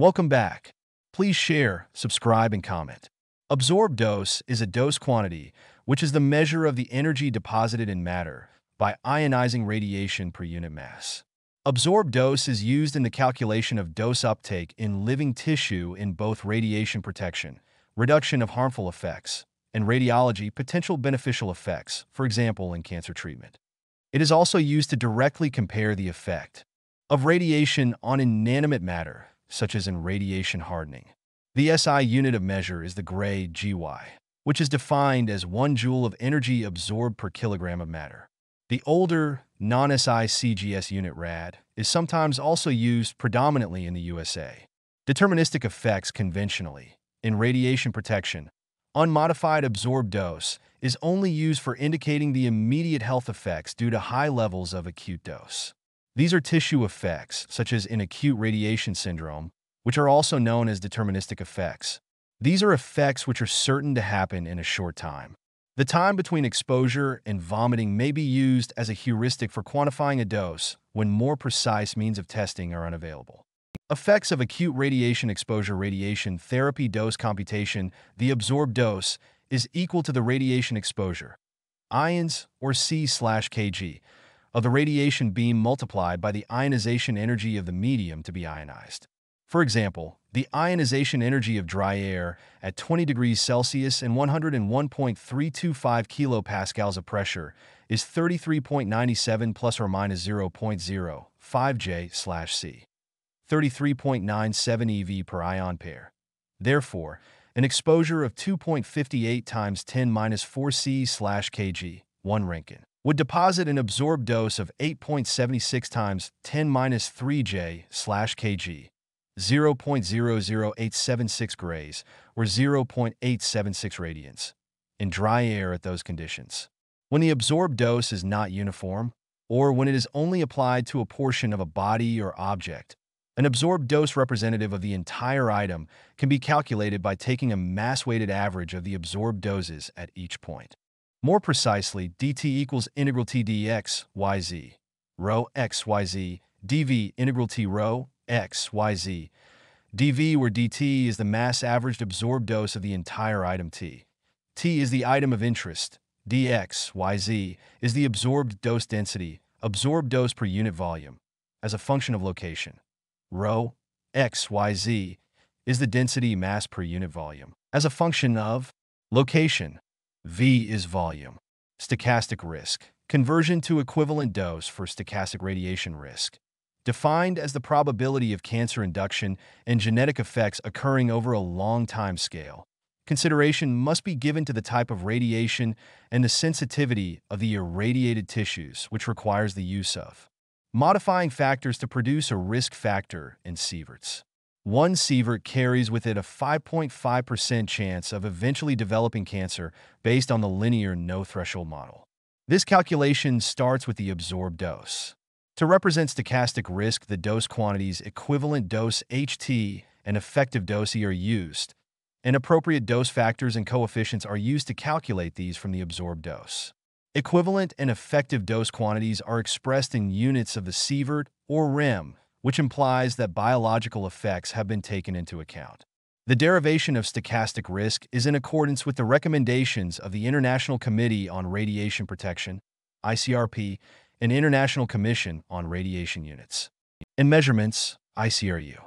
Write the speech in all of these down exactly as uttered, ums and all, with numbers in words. Welcome back. Please share, subscribe, and comment. Absorbed dose is a dose quantity, which is the measure of the energy deposited in matter by ionizing radiation per unit mass. Absorbed dose is used in the calculation of dose uptake in living tissue in both radiation protection, reduction of harmful effects, and radiology potential beneficial effects, for example, in cancer treatment. It is also used to directly compare the effect of radiation on inanimate matter, such as in radiation hardening. The S I unit of measure is the Gray G Y, which is defined as one joule of energy absorbed per kilogram of matter. The older, non-S I C G S unit rad is sometimes also used predominantly in the U S A. Deterministic effects conventionally in radiation protection, unmodified absorbed dose is only used for indicating the immediate health effects due to high levels of acute dose. These are tissue effects, such as in acute radiation syndrome, which are also known as deterministic effects. These are effects which are certain to happen in a short time. The time between exposure and vomiting may be used as a heuristic for quantifying a dose when more precise means of testing are unavailable. Effects of acute radiation exposure. Radiation therapy dose computation. The absorbed dose is equal to the radiation exposure, ions or C slash K G, of the radiation beam multiplied by the ionization energy of the medium to be ionized. For example, the ionization energy of dry air at twenty degrees Celsius and one hundred one point three two five kilopascals of pressure is thirty-three point nine seven plus or minus zero point zero five J slash C, thirty-three point nine seven E V per ion pair. Therefore, an exposure of two point five eight times ten to the minus four C slash K G, one Roentgen, would deposit an absorbed dose of eight point seven six times ten to the minus three J slash K G, zero point zero zero eight seven six grays, or zero point eight seven six radians, in dry air at those conditions. When the absorbed dose is not uniform, or when it is only applied to a portion of a body or object, an absorbed dose representative of the entire item can be calculated by taking a mass-weighted average of the absorbed doses at each point. More precisely, dt equals integral t dx yz, rho x yz, dv integral t rho x yz, dv, where dt is the mass-averaged absorbed dose of the entire item t. T is the item of interest. Dx yz is the absorbed dose density, absorbed dose per unit volume, as a function of location. Rho x yz is the density mass per unit volume, as a function of location. V is volume. Stochastic risk. Conversion to equivalent dose for stochastic radiation risk, defined as the probability of cancer induction and genetic effects occurring over a long time scale. Consideration must be given to the type of radiation and the sensitivity of the irradiated tissues, which requires the use of modifying factors to produce a risk factor in sieverts. One sievert carries with it a five point five percent chance of eventually developing cancer based on the linear no-threshold model. This calculation starts with the absorbed dose. To represent stochastic risk, the dose quantities equivalent dose H T and effective dose E are used, and appropriate dose factors and coefficients are used to calculate these from the absorbed dose. Equivalent and effective dose quantities are expressed in units of the sievert or rem, which implies that biological effects have been taken into account. The derivation of stochastic risk is in accordance with the recommendations of the International Committee on Radiation Protection, I C R P, and International Commission on Radiation Units and Measurements, I C R U.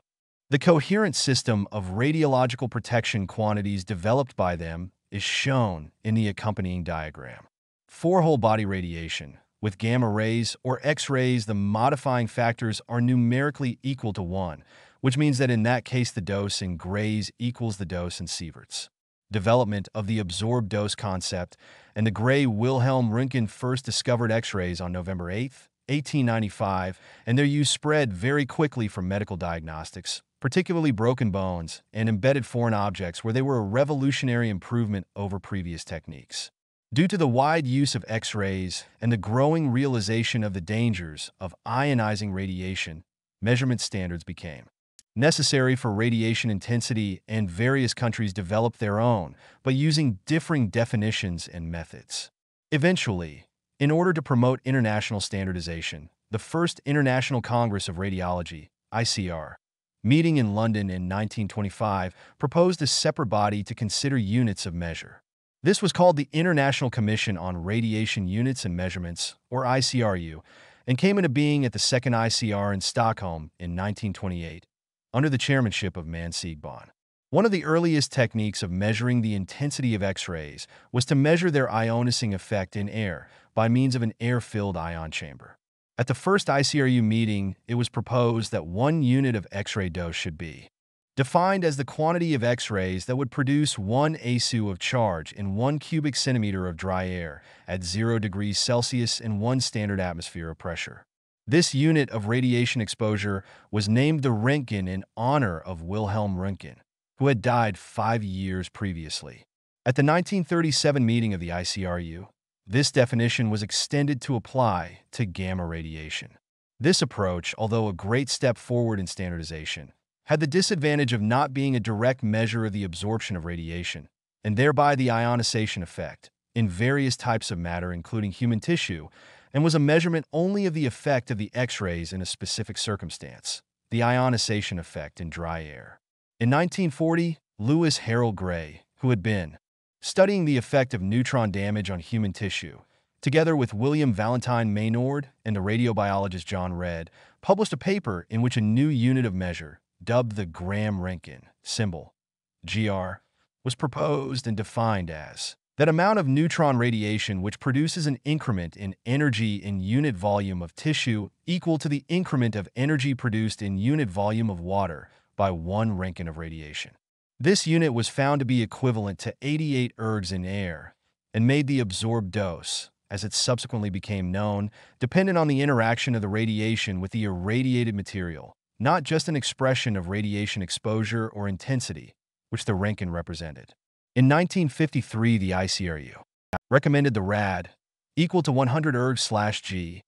The coherent system of radiological protection quantities developed by them is shown in the accompanying diagram. For whole-body radiation, with gamma rays or X-rays, the modifying factors are numerically equal to one, which means that in that case the dose in grays equals the dose in sieverts. Development of the absorbed dose concept and the Gray Wilhelm Röntgen first discovered X-rays on November eighth, eighteen ninety-five, and their use spread very quickly for medical diagnostics, particularly broken bones and embedded foreign objects, where they were a revolutionary improvement over previous techniques. Due to the wide use of X-rays and the growing realization of the dangers of ionizing radiation, measurement standards became necessary for radiation intensity, and various countries developed their own, but using differing definitions and methods. Eventually, in order to promote international standardization, the first International Congress of Radiology, I C R, meeting in London in nineteen twenty-five, proposed a separate body to consider units of measure. This was called the International Commission on Radiation Units and Measurements, or I C R U, and came into being at the second I C R in Stockholm in nineteen twenty-eight, under the chairmanship of Manne Siegbahn. One of the earliest techniques of measuring the intensity of X-rays was to measure their ionizing effect in air by means of an air-filled ion chamber. At the first I C R U meeting, it was proposed that one unit of X-ray dose should be defined as the quantity of X-rays that would produce one A S U of charge in one cubic centimeter of dry air at zero degrees Celsius and one standard atmosphere of pressure. This unit of radiation exposure was named the Röntgen in honor of Wilhelm Röntgen, who had died five years previously. At the nineteen thirty-seven meeting of the I C R U, this definition was extended to apply to gamma radiation. This approach, although a great step forward in standardization, had the disadvantage of not being a direct measure of the absorption of radiation, and thereby the ionization effect, in various types of matter including human tissue, and was a measurement only of the effect of the X-rays in a specific circumstance, the ionization effect in dry air. In nineteen forty, Lewis Harold Gray, who had been studying the effect of neutron damage on human tissue, together with William Valentine Maynord and the radiobiologist John Redd, published a paper in which a new unit of measure, dubbed the gram-Röntgen symbol, G R, was proposed and defined as that amount of neutron radiation which produces an increment in energy in unit volume of tissue equal to the increment of energy produced in unit volume of water by one Röntgen of radiation. This unit was found to be equivalent to eighty-eight ergs in air and made the absorbed dose, as it subsequently became known, dependent on the interaction of the radiation with the irradiated material, not just an expression of radiation exposure or intensity, which the Röntgen represented. In nineteen fifty-three, the I C R U recommended the rad equal to one hundred erg/g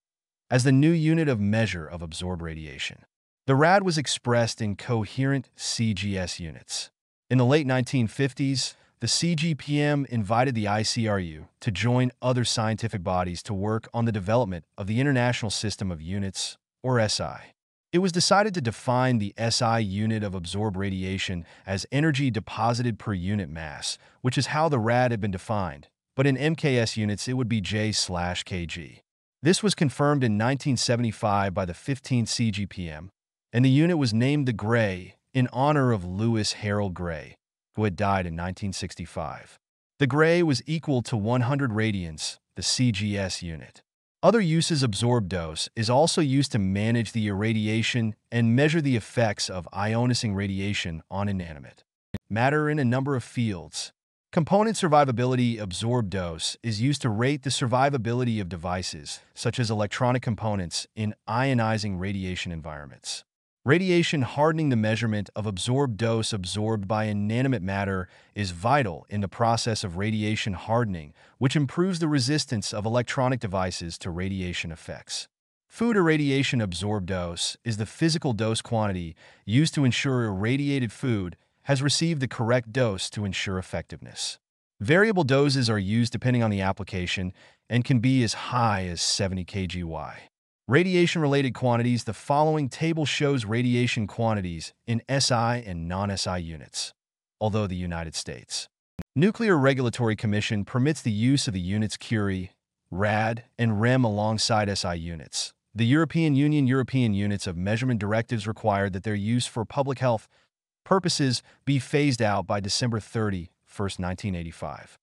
as the new unit of measure of absorbed radiation. The rad was expressed in coherent C G S units. In the late nineteen fifties, the C G P M invited the I C R U to join other scientific bodies to work on the development of the International System of Units, or S I. It was decided to define the S I unit of absorbed radiation as energy deposited per unit mass, which is how the rad had been defined, but in M K S units it would be J slash K G. This was confirmed in nineteen seventy-five by the fifteenth C G P M, and the unit was named the Gray in honor of Lewis Harold Gray, who had died in nineteen sixty-five. The Gray was equal to one hundred radians, the C G S unit. Other uses: absorbed dose is also used to manage the irradiation and measure the effects of ionizing radiation on inanimate matter in a number of fields. Component survivability: absorbed dose is used to rate the survivability of devices, such as electronic components, in ionizing radiation environments. Radiation hardening: the measurement of absorbed dose absorbed by inanimate matter is vital in the process of radiation hardening, which improves the resistance of electronic devices to radiation effects. Food irradiation: absorbed dose is the physical dose quantity used to ensure irradiated food has received the correct dose to ensure effectiveness. Variable doses are used depending on the application and can be as high as seventy kilograms. Radiation-related quantities: the following table shows radiation quantities in S I and non-S I units, although the United States Nuclear Regulatory Commission permits the use of the units Curie, rad, and rem alongside S I units. The European Union European Units of Measurement directives required that their use for public health purposes be phased out by December thirty-first, nineteen eighty-five.